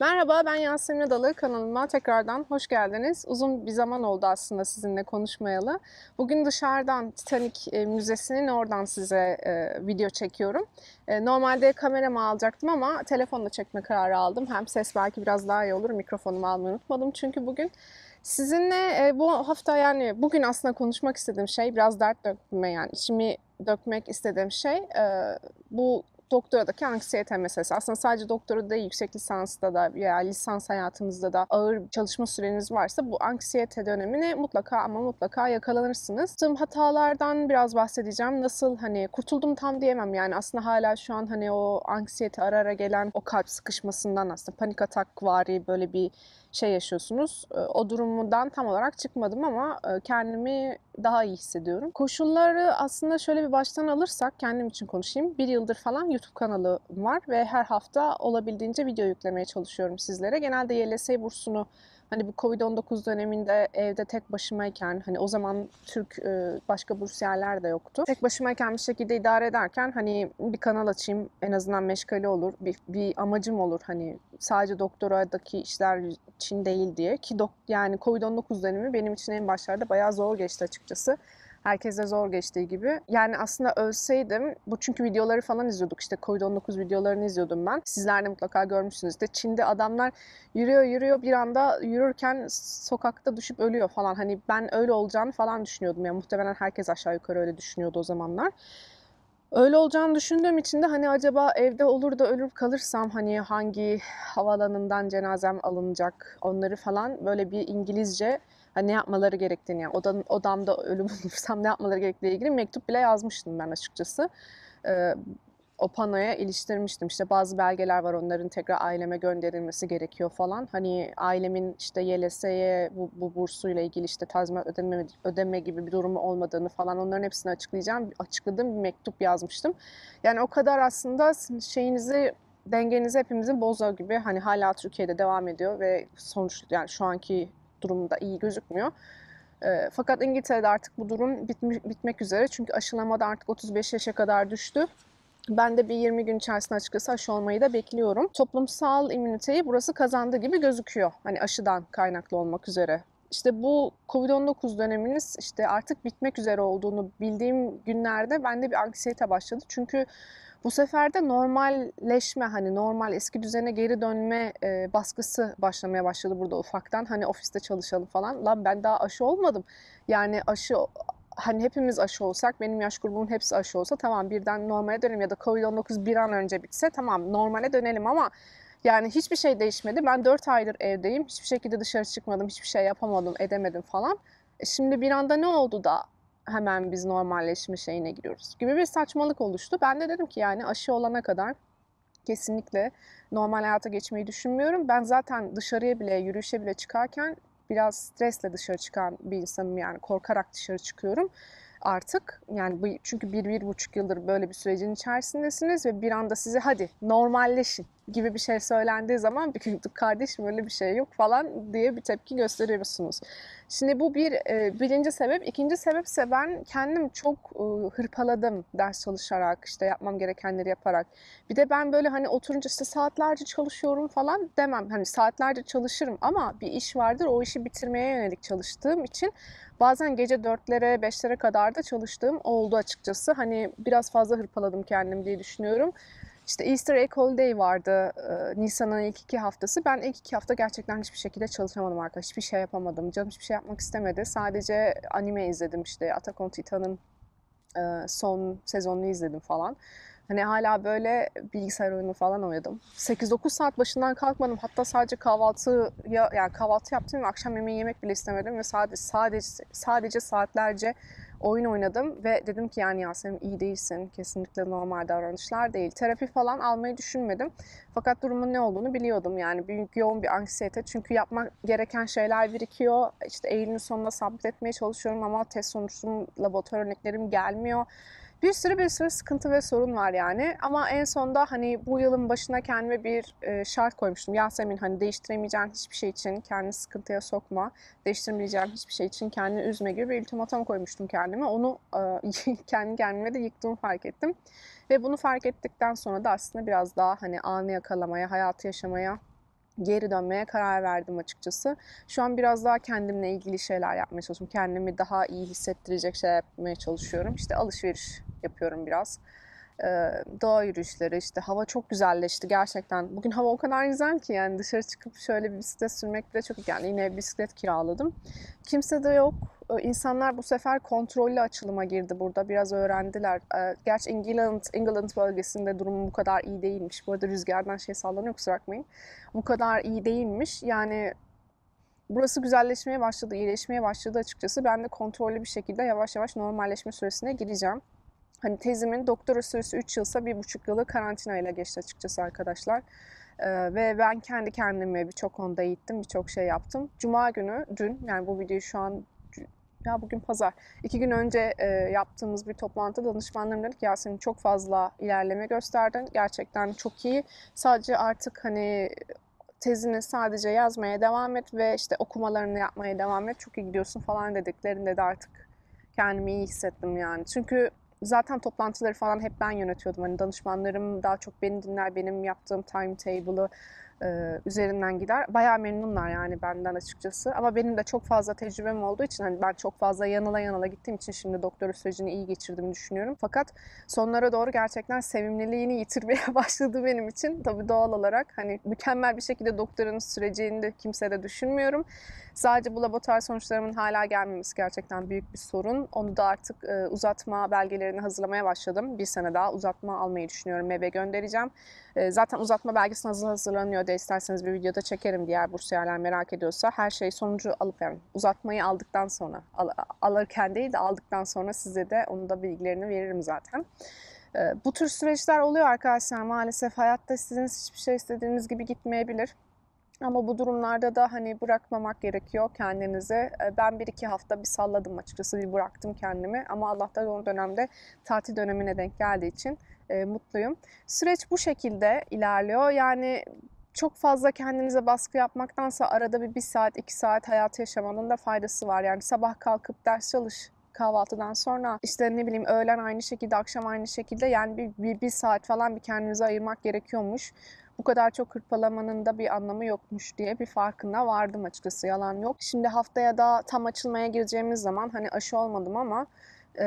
Merhaba, ben Yasemin Adalı. Kanalıma tekrardan hoş geldiniz. Uzun bir zaman oldu aslında sizinle konuşmayalı. Bugün dışarıdan Titanic Müzesi'nin oradan size video çekiyorum. Normalde kameramı alacaktım ama telefonla çekme kararı aldım. Hem ses belki biraz daha iyi olur. Mikrofonumu almayı unutmadım çünkü bugün. Sizinle bu hafta yani bugün aslında konuşmak istediğim şey biraz dert dökme yani içimi dökmek istediğim şey bu doktoradaki anksiyete meselesi. Aslında sadece doktora da yüksek lisansta da veya lisans hayatınızda da ağır çalışma süreniz varsa bu anksiyete dönemini mutlaka ama mutlaka yakalanırsınız. Tüm hatalardan biraz bahsedeceğim. Nasıl hani kurtuldum tam diyemem yani aslında hala şu an hani o anksiyete ara ara gelen o kalp sıkışmasından aslında panik atak vari böyle bir şey yaşıyorsunuz. O durumdan tam olarak çıkmadım ama kendimi daha iyi hissediyorum. Koşulları aslında şöyle bir baştan alırsak kendim için konuşayım. Bir yıldır falan YouTube kanalım var ve her hafta olabildiğince video yüklemeye çalışıyorum sizlere. Genelde YLSY bursunu hani bu Covid-19 döneminde evde tek başımayken hani o zaman Türk başka bursiyerler de yoktu. Tek başımayken bir şekilde idare ederken hani bir kanal açayım en azından meşgale olur. Bir amacım olur hani sadece doktoradaki işler için değil diye ki yani Covid-19 dönemi benim için en başlarda bayağı zor geçti açıkçası. Herkese zor geçtiği gibi. Yani aslında ölseydim, bu çünkü videoları falan izliyorduk işte Covid-19 videolarını izliyordum ben. Sizler de mutlaka görmüşsünüz de Çin'de adamlar yürüyor bir anda yürürken sokakta düşüp ölüyor falan. Hani ben öyle olacağını falan düşünüyordum ya muhtemelen herkes aşağı yukarı öyle düşünüyordu o zamanlar. Öyle olacağını düşündüğüm için de hani acaba evde olur da ölür kalırsam hani hangi havaalanından cenazem alınacak onları falan böyle bir İngilizce hani ne yapmaları gerektiğini yani odamda ölüm olursam ne yapmaları gerektiğiyle ilgili mektup bile yazmıştım ben açıkçası. O panoya iliştirmiştim. İşte bazı belgeler var onların tekrar aileme gönderilmesi gerekiyor falan. Hani ailemin işte YLS'ye bu bursuyla ilgili işte tazminat ödeme gibi bir durumu olmadığını falan onların hepsini açıkladığım bir mektup yazmıştım. Yani o kadar aslında dengenizi hepimizin bozuyor gibi hani hala Türkiye'de devam ediyor ve sonuç yani şu anki durumda iyi gözükmüyor. Fakat İngiltere'de artık bu durum bitmek üzere çünkü aşılamada artık 35 yaşa kadar düştü. Ben de bir 20 gün içerisinde açıkçası aşı olmayı da bekliyorum. Toplumsal immüniteyi burası kazandığı gibi gözüküyor. Hani aşıdan kaynaklı olmak üzere. İşte bu Covid-19 döneminiz işte artık bitmek üzere olduğunu bildiğim günlerde bende bir anksiyete başladı. Çünkü bu sefer de normalleşme hani normal eski düzene geri dönme baskısı başlamaya başladı burada ufaktan. Hani ofiste çalışalım falan. Lan ben daha aşı olmadım. Yani hani hepimiz aşı olsak, benim yaş grubumun hepsi aşı olsa tamam birden normale dönelim ya da Covid-19 bir an önce bitse tamam normale dönelim ama yani hiçbir şey değişmedi. Ben 4 aydır evdeyim, hiçbir şekilde dışarı çıkmadım, hiçbir şey yapamadım, edemedim falan. Şimdi bir anda ne oldu da hemen biz normalleşme şeyine giriyoruz gibi bir saçmalık oluştu. Ben de dedim ki yani aşı olana kadar kesinlikle normal hayata geçmeyi düşünmüyorum. Ben zaten dışarıya bile, yürüyüşe bile çıkarken biraz stresle dışarı çıkan bir insanım yani korkarak dışarı çıkıyorum artık. Yani çünkü 1-1,5 yıldır böyle bir sürecin içerisindesiniz ve bir anda size hadi normalleşin gibi bir şey söylendiği zaman kardeşim öyle bir şey yok falan diye bir tepki gösteriyorsunuz. Şimdi bu birinci sebep. İkinci sebepse ben kendim çok hırpaladım ders çalışarak işte yapmam gerekenleri yaparak. Bir de ben böyle hani oturunca işte saatlerce çalışıyorum falan demem. Hani saatlerce çalışırım ama bir iş vardır o işi bitirmeye yönelik çalıştığım için bazen gece 4'lere 5'lere kadar da çalıştığım oldu açıkçası. Hani biraz fazla hırpaladım kendim diye düşünüyorum. İşte Easter Egg Holiday vardı, Nisan'ın ilk 2 haftası. Ben ilk 2 hafta gerçekten hiçbir şekilde çalışamadım arkadaşlar. Hiçbir şey yapamadım. Canım hiçbir şey yapmak istemedi. Sadece anime izledim işte. Attack on Titan'ın son sezonunu izledim falan. Hani hala böyle bilgisayar oyunu falan oynadım. 8-9 saat başından kalkmadım. Hatta sadece kahvaltı yaptım ve akşam yemeği yemek bile istemedim. Ve sadece saatlerce oyun oynadım ve dedim ki yani Yasemin iyi değilsin. Kesinlikle normal davranışlar değil. Terapi falan almayı düşünmedim. Fakat durumun ne olduğunu biliyordum yani. Büyük yoğun bir anksiyete. Çünkü yapmak gereken şeyler birikiyor. İşte Eylül'ün sonunda submit etmeye çalışıyorum ama test sonuçlarım, laboratuvar örneklerim gelmiyor. Bir sürü sıkıntı ve sorun var yani ama en sonunda hani bu yılın başına kendime bir şart koymuştum. Yasemin hani değiştiremeyeceğin hiçbir şey için kendini sıkıntıya sokma, değiştiremeyeceğin hiçbir şey için kendini üzme gibi bir ultimatom koymuştum kendime. Onu kendi kendime de yıktığımı fark ettim ve bunu fark ettikten sonra da aslında biraz daha hani anı yakalamaya, hayatı yaşamaya geri dönmeye karar verdim açıkçası. Şu an biraz daha kendimle ilgili şeyler yapmaya çalışıyorum. Kendimi daha iyi hissettirecek şeyler yapmaya çalışıyorum. İşte alışveriş yapıyorum biraz. Doğa yürüyüşleri, işte hava çok güzelleşti gerçekten. Bugün hava o kadar güzel ki yani dışarı çıkıp şöyle bir bisiklet sürmek bile çok iyi. Yani yine bisiklet kiraladım. Kimse de yok. İnsanlar bu sefer kontrollü açılıma girdi burada. Biraz öğrendiler. Gerçi England bölgesinde durum bu kadar iyi değilmiş. Bu arada rüzgardan sallanıyor, kusura bakmayın. Bu kadar iyi değilmiş. Yani burası güzelleşmeye başladı, iyileşmeye başladı açıkçası. Ben de kontrollü bir şekilde yavaş yavaş normalleşme süresine gireceğim. Hani tezimin doktora süresi 3 yılsa 1,5 yılı karantinayla geçti açıkçası arkadaşlar. Ve ben kendi kendime birçok konuda eğittim, birçok şey yaptım. Cuma günü, dün, yani bu videoyu şu an, ya bugün pazar, 2 gün önce yaptığımız bir toplantıda danışmanlarım dedi ki Yasemin çok fazla ilerleme gösterdin. Gerçekten çok iyi. Sadece artık hani tezini sadece yazmaya devam et ve işte okumalarını yapmaya devam et. Çok iyi gidiyorsun falan dediklerinde de artık kendimi iyi hissettim yani. Çünkü zaten toplantıları falan hep ben yönetiyordum. Hani danışmanlarım daha çok beni dinler, benim yaptığım timetable'ı üzerinden gider. Bayağı memnunlar yani benden açıkçası. Ama benim de çok fazla tecrübem olduğu için, hani ben çok fazla yanıla gittiğim için şimdi doktora sürecini iyi geçirdiğimi düşünüyorum. Fakat sonlara doğru gerçekten sevimliliğini yitirmeye başladı benim için. Tabii doğal olarak hani mükemmel bir şekilde doktoranın süreceğini de kimse de düşünmüyorum. Sadece bu laboratuvar sonuçlarımın hala gelmemesi gerçekten büyük bir sorun. Onu da artık uzatma belgelerini hazırlamaya başladım. Bir sene daha uzatma almayı düşünüyorum. Eve göndereceğim. Zaten uzatma belgesi hazırlanıyor. İsterseniz bir videoda çekerim diğer bursiyerler merak ediyorsa. Her şey sonucu alıp, yani uzatmayı aldıktan sonra, alırken değil de aldıktan sonra size de onun da bilgilerini veririm zaten. Bu tür süreçler oluyor arkadaşlar. Maalesef hayatta sizin hiçbir şey istediğiniz gibi gitmeyebilir. Ama bu durumlarda da hani bırakmamak gerekiyor kendinizi. Ben 1-2 hafta bir salladım açıkçası, bir bıraktım kendimi. Ama Allah'tan o dönemde tatil dönemine denk geldiği için mutluyum. Süreç bu şekilde ilerliyor. Yani çok fazla kendinize baskı yapmaktansa arada bir saat, 2 saat hayatı yaşamanın da faydası var. Yani sabah kalkıp ders çalış kahvaltıdan sonra, işte ne bileyim öğlen aynı şekilde, akşam aynı şekilde, yani bir saat falan bir kendinize ayırmak gerekiyormuş. Bu kadar çok hırpalamanın da bir anlamı yokmuş diye bir farkına vardım açıkçası, yalan yok. Şimdi haftaya da tam açılmaya gireceğimiz zaman, hani aşı olmadım ama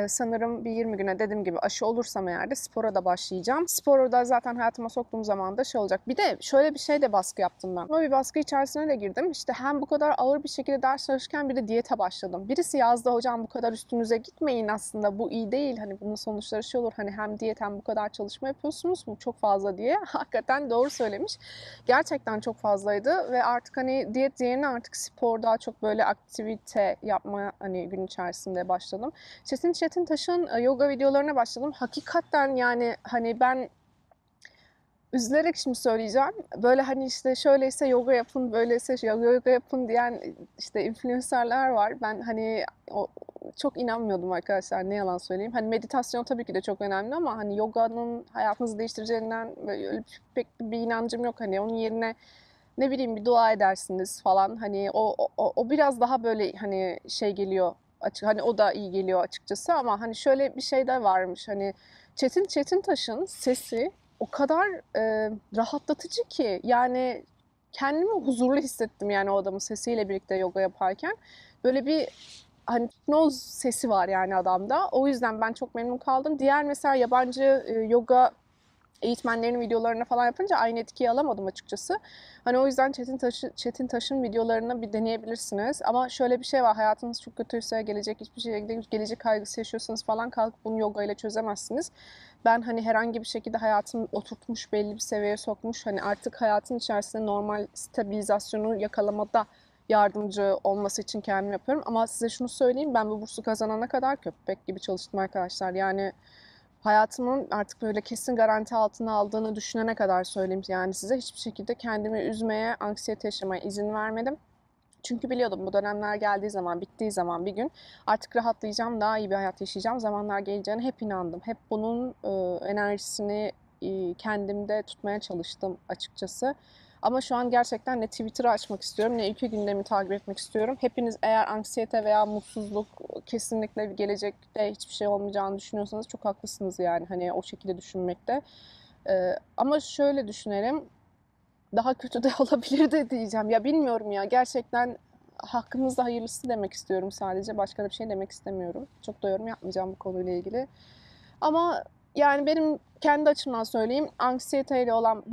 sanırım bir 20 güne dediğim gibi aşı olursam eğer de spora da başlayacağım. Sporu da zaten hayatıma soktuğum zaman da şey olacak. Bir de şöyle bir şey de baskı yaptım ben. Ama bir baskı içerisine de girdim. İşte hem bu kadar ağır bir şekilde ders çalışırken bir de diyete başladım. Birisi yazdı hocam bu kadar üstünüze gitmeyin aslında bu iyi değil. Hani bunun sonuçları şey olur, hani hem diyet hem bu kadar çalışma yapıyorsunuz bu çok fazla diye. Hakikaten doğru söylemiş. Gerçekten çok fazlaydı ve artık hani diyet yerine artık spor, daha çok böyle aktivite yapma hani gün içerisinde başladım. Çetin Taş'ın yoga videolarına başladım. Hakikaten yani hani ben üzülerek şimdi söyleyeceğim. Böyle hani işte şöyleyse yoga yapın, böyleyse yoga yapın diyen işte influencerlar var. Ben hani çok inanmıyordum arkadaşlar, ne yalan söyleyeyim. Hani meditasyon tabii ki de çok önemli ama hani yoga'nın hayatınızı değiştireceğinden pek bir inancım yok. Hani onun yerine ne bileyim bir dua edersiniz falan. Hani o biraz daha böyle hani şey geliyor. Hani o da iyi geliyor açıkçası ama hani şöyle bir şey de varmış, hani Çetin Taş'ın sesi o kadar rahatlatıcı ki, yani kendimi huzurlu hissettim yani o adamın sesiyle birlikte yoga yaparken. Böyle bir hani hipnoz sesi var yani adamda, o yüzden ben çok memnun kaldım. Diğer mesela yabancı yoga eğitmenlerin videolarına falan yapınca aynı etkiyi alamadım açıkçası. Hani o yüzden Çetin Taş'ın videolarını bir deneyebilirsiniz. Ama şöyle bir şey var. Hayatınız çok kötüyse, gelecek kaygısı yaşıyorsanız falan kalkıp bunu yoga ile çözemezsiniz. Ben hani herhangi bir şekilde hayatımı oturtmuş, belli bir seviyeye sokmuş, hani artık hayatın içerisinde normal stabilizasyonu yakalamada yardımcı olması için kendim yapıyorum. Ama size şunu söyleyeyim. Ben bu bursu kazanana kadar köpek gibi çalıştım arkadaşlar. Yani hayatımın artık böyle kesin garanti altına aldığını düşünene kadar söyleyeyim. Yani size hiçbir şekilde kendimi üzmeye, anksiyete yaşamaya izin vermedim. Çünkü biliyordum bu dönemler geldiği zaman, bittiği zaman bir gün artık rahatlayacağım, daha iyi bir hayat yaşayacağım zamanlar geleceğine hep inandım. Hep bunun enerjisini kendimde tutmaya çalıştım açıkçası. Ama şu an gerçekten ne Twitter'ı açmak istiyorum, ne ülke gündemi takip etmek istiyorum. Hepiniz eğer anksiyete veya mutsuzluk, kesinlikle gelecekte hiçbir şey olmayacağını düşünüyorsanız çok haklısınız yani hani o şekilde düşünmekte. Ama şöyle düşünelim, daha kötü de olabilirdi diyeceğim. Ya bilmiyorum ya, gerçekten hakkımızda hayırlısı demek istiyorum sadece. Başka da bir şey demek istemiyorum. Çok da yorum yapmayacağım bu konuyla ilgili. Ama yani benim kendi açımdan söyleyeyim, anksiyeteyle olan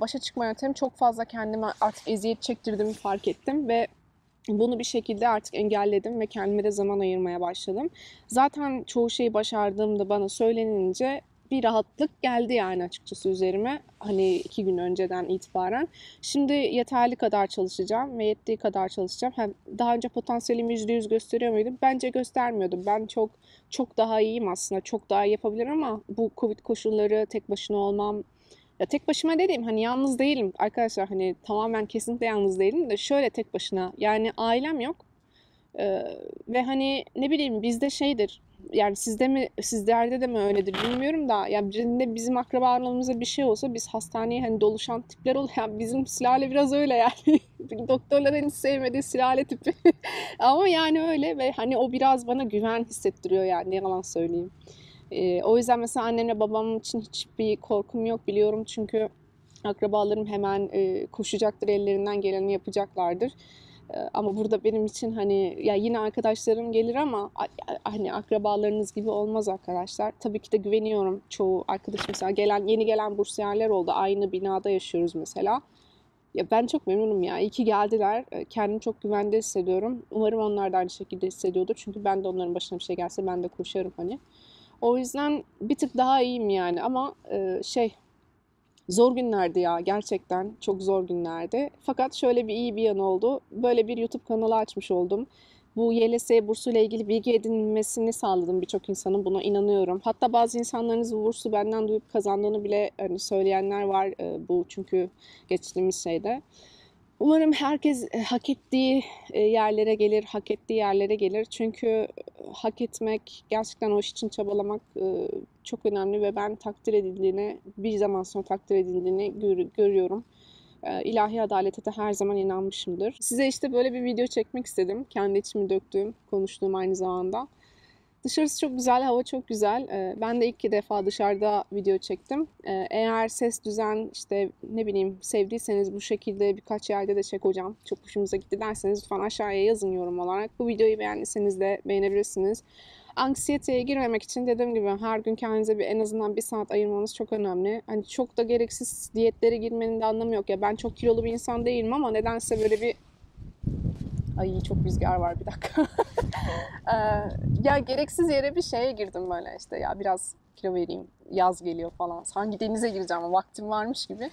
başa çıkma yöntemi çok fazla kendime artık eziyet çektirdiğimi fark ettim ve bunu bir şekilde artık engelledim ve kendime de zaman ayırmaya başladım. Zaten çoğu şeyi başardığımda bana söylenince bir rahatlık geldi yani açıkçası üzerime. Hani 2 gün önceden itibaren. Şimdi yeterli kadar çalışacağım ve yettiği kadar çalışacağım. Hem daha önce potansiyelimi %100 gösteriyor muydum? Bence göstermiyordum. Ben çok daha iyiyim aslında. Çok daha iyi yapabilirim ama bu Covid koşulları, tek başına olmam. Ya tek başıma dediğim, hani yalnız değilim arkadaşlar, hani tamamen kesinlikle yalnız değilim de şöyle tek başına, yani ailem yok ve hani ne bileyim bizde şeydir yani, sizlerde de mi öyledir bilmiyorum da, yani birinde bizim akrabalarımızda bir şey olsa biz hastaneye hani doluşan tipler oluyor. Yani bizim sülale biraz öyle yani. Doktorların hiç sevmediği sülale tipi. Ama yani öyle ve hani o biraz bana güven hissettiriyor yani, ne yalan söyleyeyim. O yüzden mesela annemle babam için hiçbir korkum yok, biliyorum, çünkü akrabalarım hemen koşacaktır, ellerinden geleni yapacaklardır. Ama burada benim için hani ya yine arkadaşlarım gelir ama hani akrabalarınız gibi olmaz arkadaşlar. Tabii ki de güveniyorum çoğu arkadaşım. Mesela yeni gelen bursiyerler oldu, aynı binada yaşıyoruz mesela. Ya ben çok memnunum ya. İyi ki geldiler. Kendimi çok güvende hissediyorum. Umarım onlar da aynı şekilde hissediyordur. Çünkü ben de onların başına bir şey gelse ben de koşarım hani. O yüzden bir tık daha iyiyim yani ama zor günlerdi ya, gerçekten çok zor günlerdi. Fakat şöyle bir iyi bir yanı oldu. Böyle bir YouTube kanalı açmış oldum. Bu YLSY bursuyla ilgili bilgi edinmesini sağladım birçok insanın, buna inanıyorum. Hatta bazı insanların bu bursu benden duyup kazandığını bile hani söyleyenler var, bu çünkü geçtiğimiz şeyde. Umarım herkes hak ettiği yerlere gelir. Çünkü hak etmek, gerçekten o iş için çabalamak çok önemli ve ben takdir edildiğini, bir zaman sonra takdir edildiğini görüyorum. İlahi adalete de her zaman inanmışımdır. Size işte böyle bir video çekmek istedim. Kendi içimi döktüğüm, konuştuğum aynı zamanda. Dışarısı çok güzel, hava çok güzel. Ben de 2 defa dışarıda video çektim. Eğer ses, düzen, işte ne bileyim sevdiyseniz bu şekilde birkaç yerde de çek hocam, çok hoşumuza gitti derseniz lütfen aşağıya yazın yorum olarak. Bu videoyu beğendiyseniz de beğenebilirsiniz. Anksiyeteye girmemek için dediğim gibi her gün kendinize en azından 1 saat ayırmanız çok önemli. Hani çok da gereksiz diyetlere girmenin de anlamı yok ya. Ben çok kilolu bir insan değilim ama nedense böyle bir... Ay çok rüzgar var, bir dakika. Ya gereksiz yere bir şeye girdim böyle işte, ya biraz kilo vereyim, yaz geliyor falan. Sanki denize gireceğim ama vaktim varmış gibi.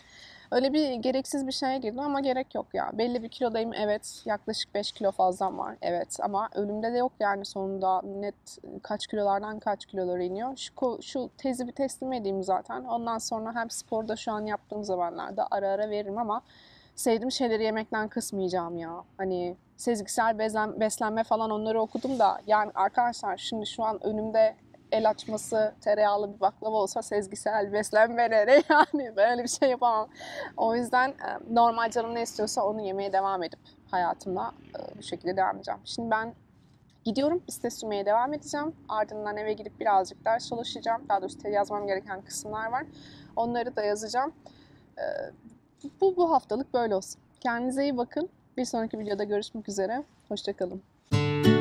Öyle bir gereksiz bir şeye girdim ama gerek yok ya. Belli bir kilodayım, evet, yaklaşık 5 kilo fazlam var, evet, ama ölümde de yok yani sonunda net kaç kilolardan kaç kilolara iniyor. Şu tezi bir teslim edeyim zaten. Ondan sonra hem sporda şu an yaptığım zamanlarda ara ara veririm ama sevdiğim şeyleri yemekten kısmayacağım ya. Hani sezgisel beslenme falan onları okudum da yani arkadaşlar, şimdi şu an önümde el açması tereyağlı bir baklava olsa sezgisel beslenme nereye yani, böyle bir şey yapamam. O yüzden normal canım ne istiyorsa onu yemeye devam edip hayatıma bu şekilde devam edeceğim. Şimdi ben gidiyorum, liste sürmeye devam edeceğim. Ardından eve gidip birazcık ders çalışacağım. Daha doğrusu yazmam gereken kısımlar var. Onları da yazacağım. Bu haftalık böyle olsun. Kendinize iyi bakın. Bir sonraki videoda görüşmek üzere. Hoşça kalın.